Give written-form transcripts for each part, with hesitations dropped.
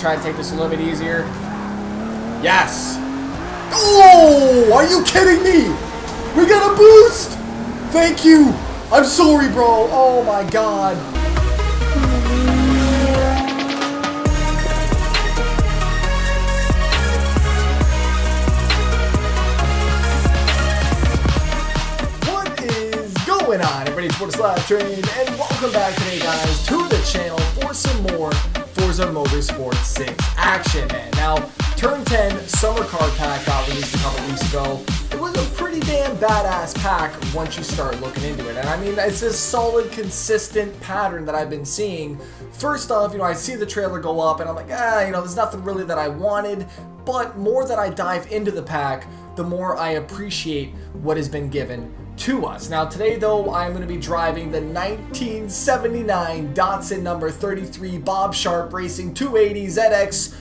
try and take this a little bit easier. Yes. Oh, are you kidding me? We got a boost. Thank you. I'm sorry, bro. Oh, my God. Going on, everybody, it's SLAPTrain, and welcome back today, guys, to the channel for some more Forza Motorsport 6 action, man. Now, Turn 10 Summer Car Pack got released a couple weeks ago. It was a pretty damn badass pack once you start looking into it, and I mean, it's this solid, consistent pattern that I've been seeing. First off, you know, I see the trailer go up, and I'm like, ah, you know, there's nothing really that I wanted, but more that I dive into the pack, the more I appreciate what has been given to us. Now today though, I'm going to be driving the 1979 Datsun number 33 Bob Sharp Racing 280 ZX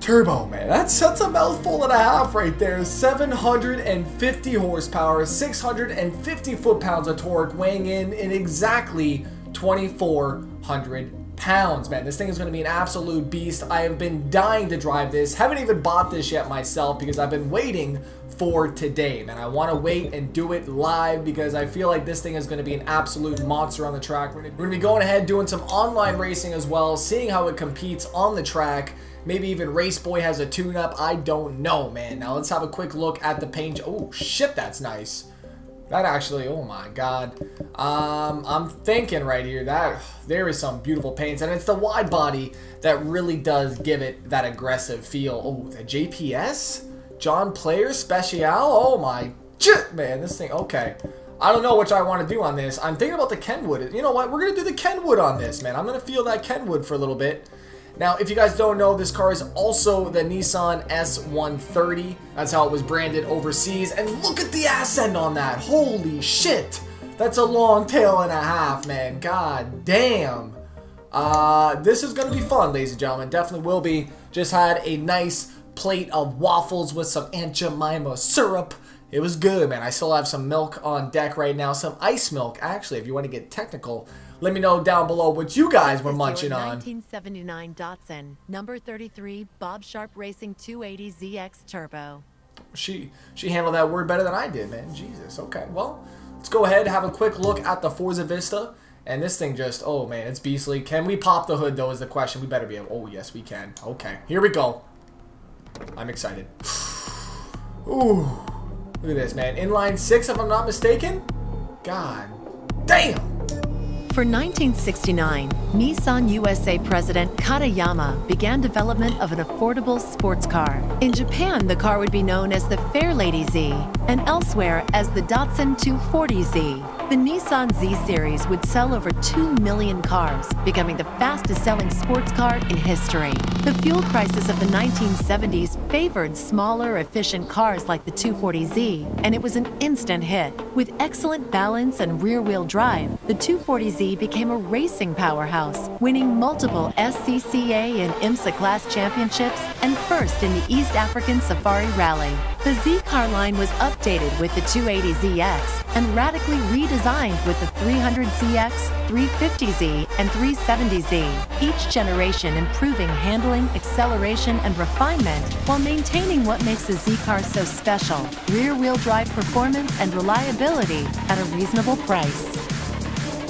Turbo, man. That's a mouthful and a half right there. 750 horsepower, 650 foot-pounds of torque, weighing in exactly 2,400 pounds, man. This thing is going to be an absolute beast. I have been dying to drive this. Haven't even bought this yet myself because I've been waiting for today, man. I want to wait and do it live because I feel like this thing is going to be an absolute monster on the track. We're going to be going ahead doing some online racing as well, seeing how it competes on the track. Maybe even Raceboy has a tune-up. I don't know, man. Now let's have a quick look at the paint. Oh shit, that's nice. That actually, oh my God. I'm thinking right here that there is some beautiful paints, and it's the wide body that really does give it that aggressive feel. Oh, the JPS? John Player Special? Oh my shit, man, this thing, okay. I don't know which I want to do on this. I'm thinking about the Kenwood. You know what? We're going to do the Kenwood on this, man. I'm going to feel that Kenwood for a little bit. Now, if you guys don't know, this car is also the Nissan S130. That's how it was branded overseas. And look at the ass end on that. Holy shit. That's a long tail and a half, man. God damn. This is going to be fun, ladies and gentlemen. Definitely will be. Just had a nice plate of waffles with some Aunt Jemima syrup. It was good, man. I still have some milk on deck right now, some ice milk. Actually, if you want to get technical, let me know down below what you guys were munching on. 1979 Datsun number 33 Bob Sharp Racing 280 ZX Turbo. She handled that word better than I did, man. Jesus. Okay, well, let's go ahead and have a quick look at the Forza Vista. And this thing just, oh man, it's beastly. Can we pop the hood though is the question. We better be able, oh yes we can. Okay, here we go. I'm excited. Ooh, look at this, man. Inline six, if I'm not mistaken. God damn. For 1969, Nissan USA president Katayama began development of an affordable sports car. In Japan, the car would be known as the Fairlady Z, and elsewhere as the Datsun 240Z. The Nissan Z series would sell over 2 million cars, becoming the fastest-selling sports car in history. The fuel crisis of the 1970s favored smaller, efficient cars like the 240Z, and it was an instant hit. With excellent balance and rear-wheel drive, the 240Z became a racing powerhouse, winning multiple SCCA and IMSA class championships and first in the East African Safari Rally. The Z car line was updated with the 280ZX and radically redesigned with the 300ZX, 350Z, and 370Z, each generation improving handling, acceleration, and refinement while maintaining what makes the Z car so special, rear-wheel drive performance and reliability at a reasonable price.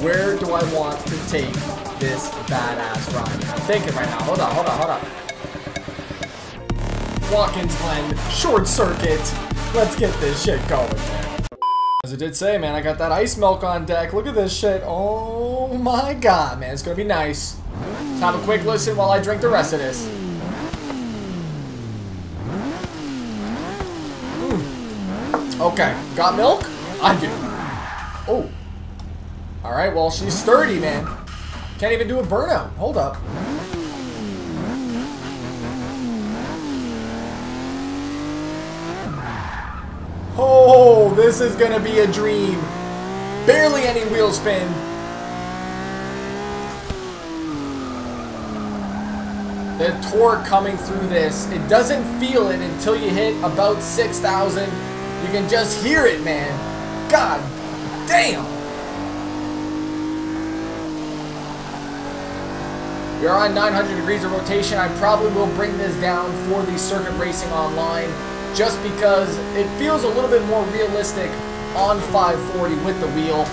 Where do I want to take this badass ride? I'm thinking right now. Hold on. Watkins Glen, short circuit. Let's get this shit going, man. As I did say, man, I got that ice milk on deck. Look at this shit. Oh my God, man. It's going to be nice. Let's have a quick listen while I drink the rest of this. Okay. Got milk? I do. Oh. All right, well, she's sturdy, man. Can't even do a burnout. Hold up. Oh, this is gonna be a dream. Barely any wheel spin. The torque coming through this. It doesn't feel it until you hit about 6,000. You can just hear it, man. God damn. We are on 900 degrees of rotation. I probably will bring this down for the circuit racing online just because it feels a little bit more realistic on 540 with the wheel.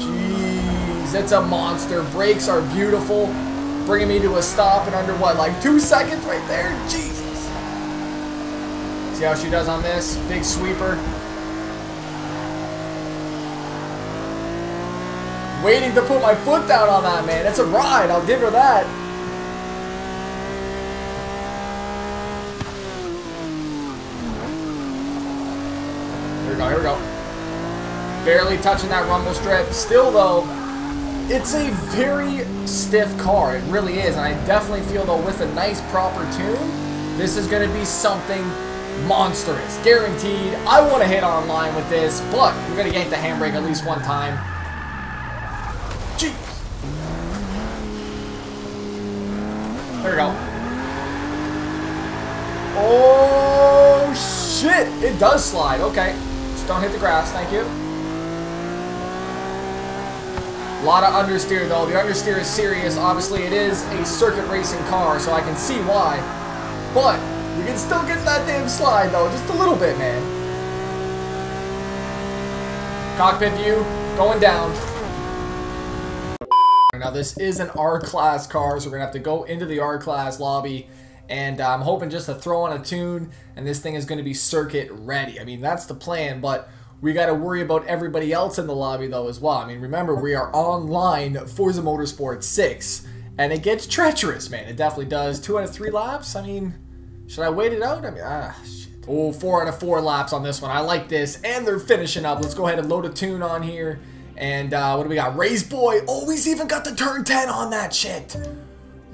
Jeez, it's a monster. Brakes are beautiful. Bringing me to a stop in under what, like 2 seconds right there? Jesus. See how she does on this? Big sweeper. Waiting to put my foot down on that, man. It's a ride. I'll give her that. Here we go. Here we go. Barely touching that rumble strip. Still, though, it's a very stiff car. It really is. And I definitely feel, though, with a nice proper tune, this is going to be something monstrous. Guaranteed. I want to hit online with this, but we're going to yank the handbrake at least one time. There we go. Oh, shit. It does slide. Okay. Just don't hit the grass. Thank you. A lot of understeer, though. The understeer is serious. Obviously, it is a circuit racing car, so I can see why. But you can still get that damn slide, though. Just a little bit, man. Cockpit view. Going down. Now, this is an R-Class car, so we're going to have to go into the R-Class lobby, and I'm hoping just to throw on a tune, and this thing is going to be circuit ready. I mean, that's the plan, but we got to worry about everybody else in the lobby, though, as well. I mean, remember, we are online Forza Motorsport 6, and it gets treacherous, man. It definitely does. 2 out of 3 laps? I mean, should I wait it out? I mean, shit. Oh, 4 out of 4 laps on this one. I like this, and they're finishing up. Let's go ahead and load a tune on here. And what do we got? Raceboy. Oh, he's even got the turn 10 on that shit.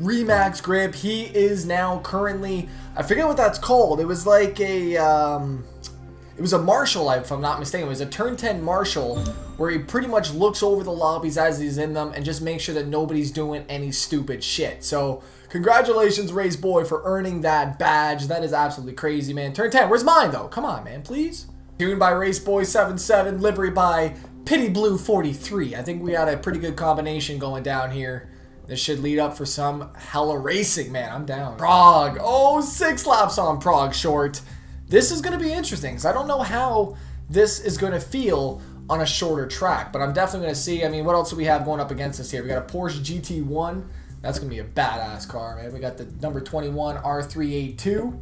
Remax grip. He is now currently, I forget what that's called. It was like a, it was a Marshall, if I'm not mistaken. It was a turn 10 Marshall where he pretty much looks over the lobbies as he's in them and just makes sure that nobody's doing any stupid shit. So congratulations, Raceboy, for earning that badge. That is absolutely crazy, man. Turn 10. Where's mine, though? Come on, man, please. Tune by Raceboy77, livery by Pity Blue 43. I think we had a pretty good combination going down here. This should lead up for some hella racing, man. I'm down. Prague. Oh, 6 laps on Prague short. This is going to be interesting because I don't know how this is going to feel on a shorter track, but I'm definitely going to see. I mean, what else do we have going up against us here? We got a Porsche GT1. That's going to be a badass car, man. We got the number 21 R382.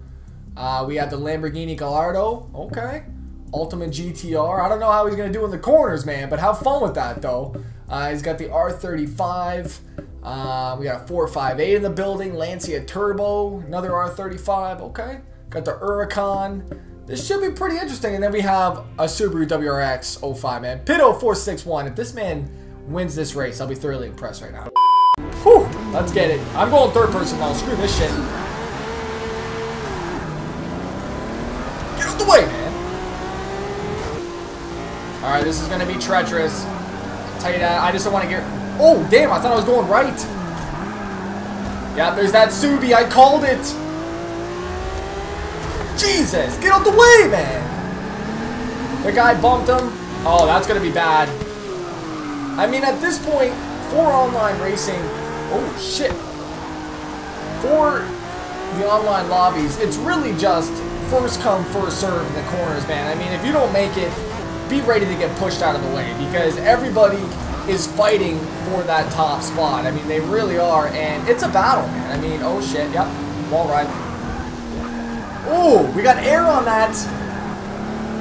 We have the Lamborghini Gallardo. Okay. Ultimate GTR. I don't know how he's going to do in the corners, man, but have fun with that, though. He's got the R35. We got a 458 in the building. Lancia Turbo. Another R35. Okay. Got the Huracan. This should be pretty interesting. And then we have a Subaru WRX 05, man. Pito 461. If this man wins this race, I'll be thoroughly impressed right now. Whew. Let's get it. I'm going third person now. Screw this shit. Get out the way, man. All right, this is going to be treacherous. I'll tell you that. I just don't want to get... Oh, damn. I thought I was going right. Yeah, there's that Subi. I called it. Jesus. Get out the way, man. The guy bumped him. Oh, that's going to be bad. I mean, at this point, for online racing... Oh, shit. For the online lobbies, it's really just first come, first serve in the corners, man. I mean, if you don't make it... be ready to get pushed out of the way because everybody is fighting for that top spot. I mean, they really are, and it's a battle, man. I mean, oh shit, yep, wall ride. Oh, we got air on that.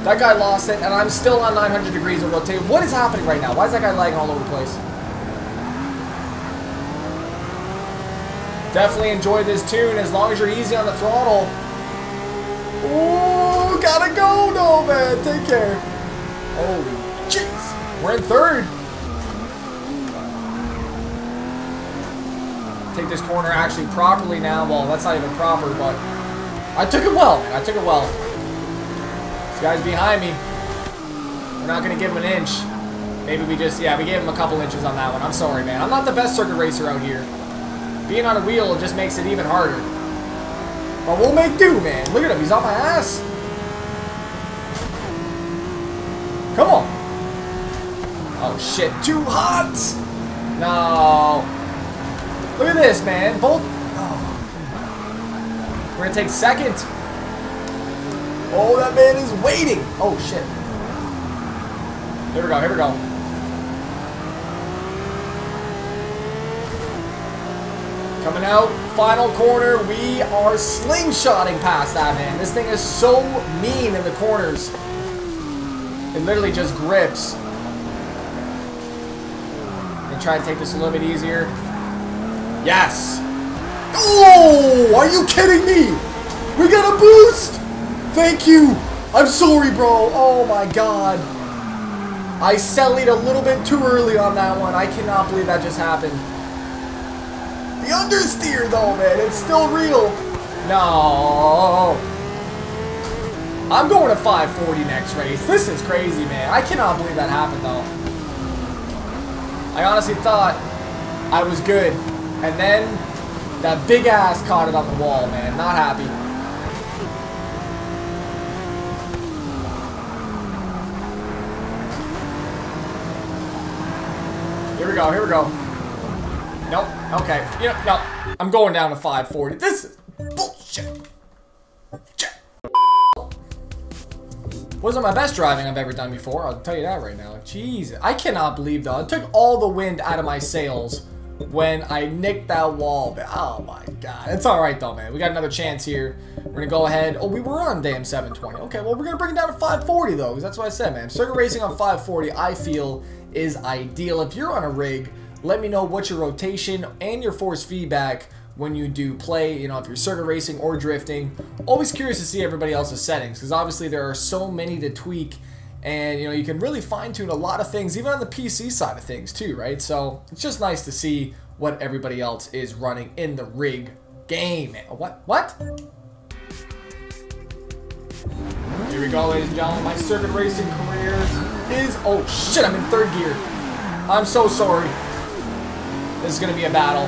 That guy lost it, and I'm still on 900 degrees of rotation. What is happening right now? Why is that guy lagging all over the place? Definitely enjoy this tune as long as you're easy on the throttle. Oh, gotta go, no, man. Take care. Holy jeez. We're in third. Take this corner actually properly now. Well, that's not even proper, but I took it well, man. I took it well. This guy's behind me. We're not going to give him an inch. Maybe we just, yeah, we gave him a couple inches on that one. I'm sorry, man. I'm not the best circuit racer out here. Being on a wheel just makes it even harder. But we'll make do, man. Look at him. He's on my ass. Come on. Oh, shit. Too hot. No. Look at this, man. Both. Oh. We're going to take second. Oh, that man is waiting. Oh, shit. Here we go. Here we go. Coming out, final corner. We are slingshotting past that, man. This thing is so mean in the corners. It literally just grips. And try to take this a little bit easier. Yes. Oh, are you kidding me? We got a boost. Thank you. I'm sorry, bro. Oh, my God. I sellied a little bit too early on that one. I cannot believe that just happened. The understeer, though, man. It's still real. No. I'm going to 540 next race. This is crazy, man. I cannot believe that happened, though. I honestly thought I was good. And then that big ass caught it on the wall, man. Not happy. Here we go, here we go. Nope, okay. You know, no, I'm going down to 540. This is bullshit. Wasn't my best driving I've ever done before, I'll tell you that right now. Jeez, I cannot believe though. It took all the wind out of my sails when I nicked that wall. But oh my God. It's all right though, man. We got another chance here. We're gonna go ahead. Oh, we were on damn 720. Okay, well, we're gonna bring it down to 540 though, because that's what I said, man. Circuit racing on 540, I feel, is ideal. If you're on a rig, let me know what your rotation and your force feedback when you do play, you know, if you're circuit racing or drifting. Always curious to see everybody else's settings, because obviously there are so many to tweak, and you know, you can really fine tune a lot of things, even on the PC side of things too, right? So it's just nice to see what everybody else is running in the rig game. What? Here we go, ladies and gentlemen. My circuit racing career is, oh shit, I'm in third gear. I'm so sorry. This is gonna be a battle.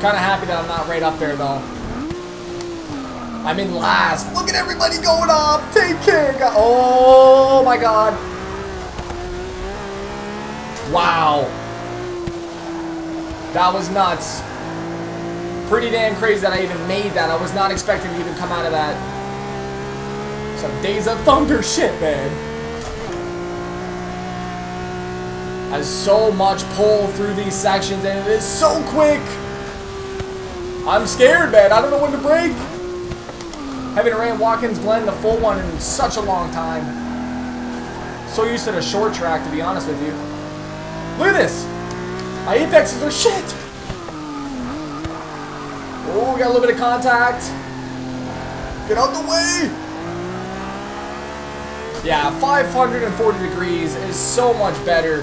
Kind of happy that I'm not right up there though. I'm in last. Look at everybody going up. Take care, guys. Oh my God. Wow. That was nuts. Pretty damn crazy that I even made that. I was not expecting to even come out of that. Some days of thunder shit, man. There's so much pull through these sections and it is so quick. I'm scared, man. I don't know when to brake. Haven't ran Watkins Glen, the full one, in such a long time. So used to the short track, to be honest with you. Look at this. My apexes are shit. Oh, we got a little bit of contact. Get out the way. Yeah, 540 degrees is so much better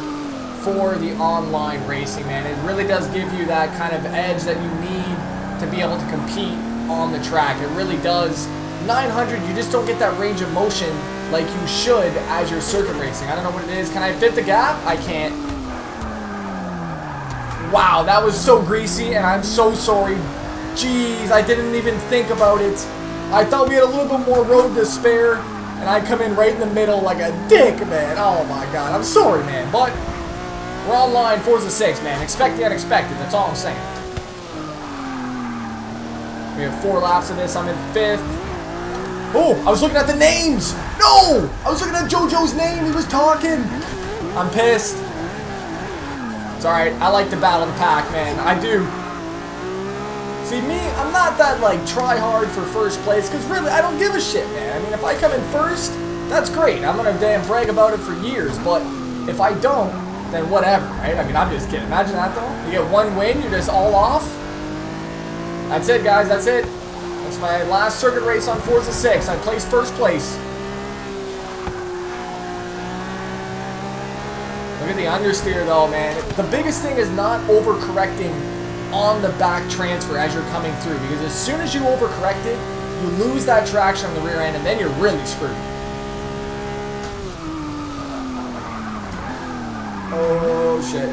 for the online racing, man. It really does give you that kind of edge that you need to be able to compete on the track. It really does. 900, you just don't get that range of motion like you should as you're circuit racing. I don't know what it is. Can I fit the gap? I can't. Wow, that was so greasy, and I'm so sorry. Jeez, I didn't even think about it. I thought we had a little bit more road to spare, and I come in right in the middle like a dick, man. Oh my God, I'm sorry, man. But we're online, Forza 6, man. Expect the unexpected, that's all I'm saying. We have 4 laps of this. I'm in 5th. Oh, I was looking at the names. No, I was looking at JoJo's name. He was talking. I'm pissed. It's all right. I like to battle the pack, man. I do. See, me, I'm not that, like, try hard for first place, because really, I don't give a shit, man. I mean, if I come in first, that's great. I'm going to damn brag about it for years, but if I don't, then whatever, right? I mean, I'm just kidding. Imagine that, though. You get one win, you're just all off. That's it, guys. That's it. That's my last circuit race on Forza 6. I placed first place. Look at the understeer, though, man. The biggest thing is not overcorrecting on the back transfer as you're coming through, because as soon as you overcorrect it, you lose that traction on the rear end, and then you're really screwed. Oh, shit.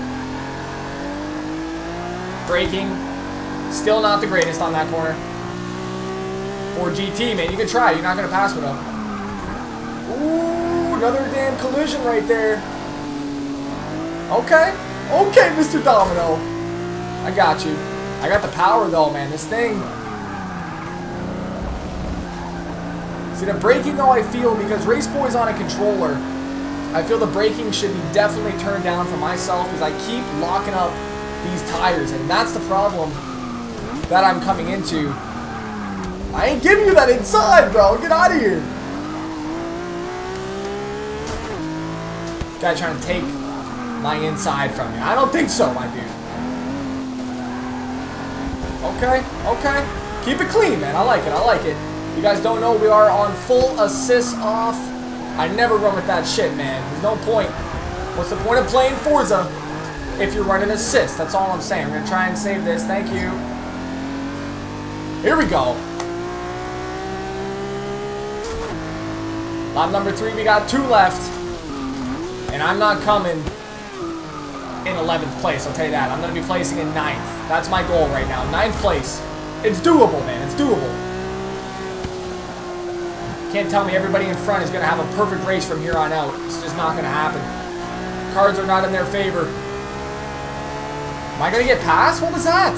Braking. Still not the greatest on that corner. For GT, man, you can try. You're not going to pass it up. Ooh, another damn collision right there. Okay. Okay, Mr. Domino. I got you. I got the power, though, man. This thing... See, the braking, though, I feel, because Raceboy's on a controller, I feel the braking should be definitely turned down for myself because I keep locking up these tires, and that's the problem that I'm coming into. I ain't giving you that inside, bro. Get out of here. This guy trying to take my inside from me. I don't think so, my dude. Okay, okay. Keep it clean, man. I like it. I like it. You guys don't know, we are on full assist off. I never run with that shit, man. There's no point. What's the point of playing Forza if you're running assist? That's all I'm saying. We're going to try and save this. Thank you. Here we go. Lap number 3. We got 2 left. And I'm not coming in 11th place. I'll tell you that. I'm going to be placing in 9th. That's my goal right now. 9th place. It's doable, man. It's doable. Can't tell me everybody in front is going to have a perfect race from here on out. It's just not going to happen. Cards are not in their favor. Am I going to get past? What was that?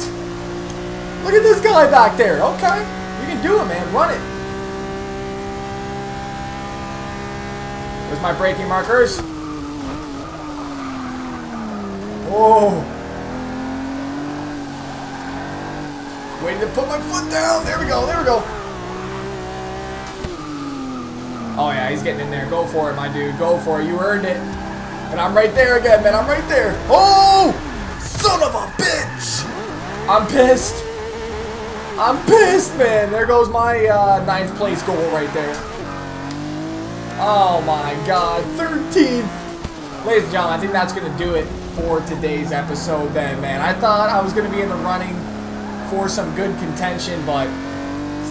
Look at this guy back there. Okay. You can do it, man. Run it. Where's my braking markers? Oh. Waiting to put my foot down. There we go. There we go. Oh, yeah, he's getting in there. Go for it, my dude. Go for it. You earned it. And I'm right there again, man. I'm right there. Oh! Son of a bitch! I'm pissed. I'm pissed, man. There goes my 9th place goal right there. Oh, my God. 13th. Ladies and gentlemen, I think that's going to do it for today's episode then, man. I thought I was going to be in the running for some good contention, but...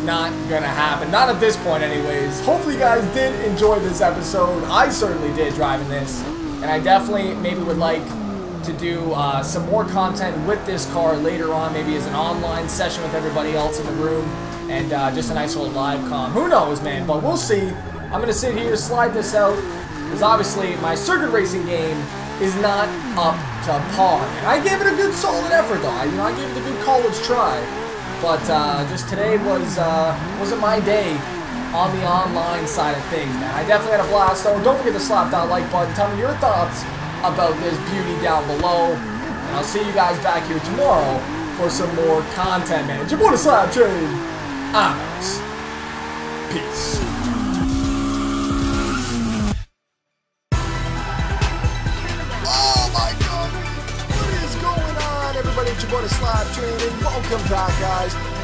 not gonna happen. Not at this point anyways. Hopefully you guys did enjoy this episode. I certainly did driving this, and I definitely maybe would like to do some more content with this car later on, maybe as an online session with everybody else in the room, and just a nice little live comm. Who knows, man, but we'll see. I'm gonna sit here, slide this out, because obviously my circuit racing game is not up to par, and I gave it a good solid effort though. I gave it a good college try. But just today wasn't my day on the online side of things, man. I definitely had a blast, so don't forget to slap that like button. Tell me your thoughts about this beauty down below. And I'll see you guys back here tomorrow for some more content, man. It's your boy, the SLAPTrain. I'm out. Peace. What a SLAPTrain, and welcome back, guys.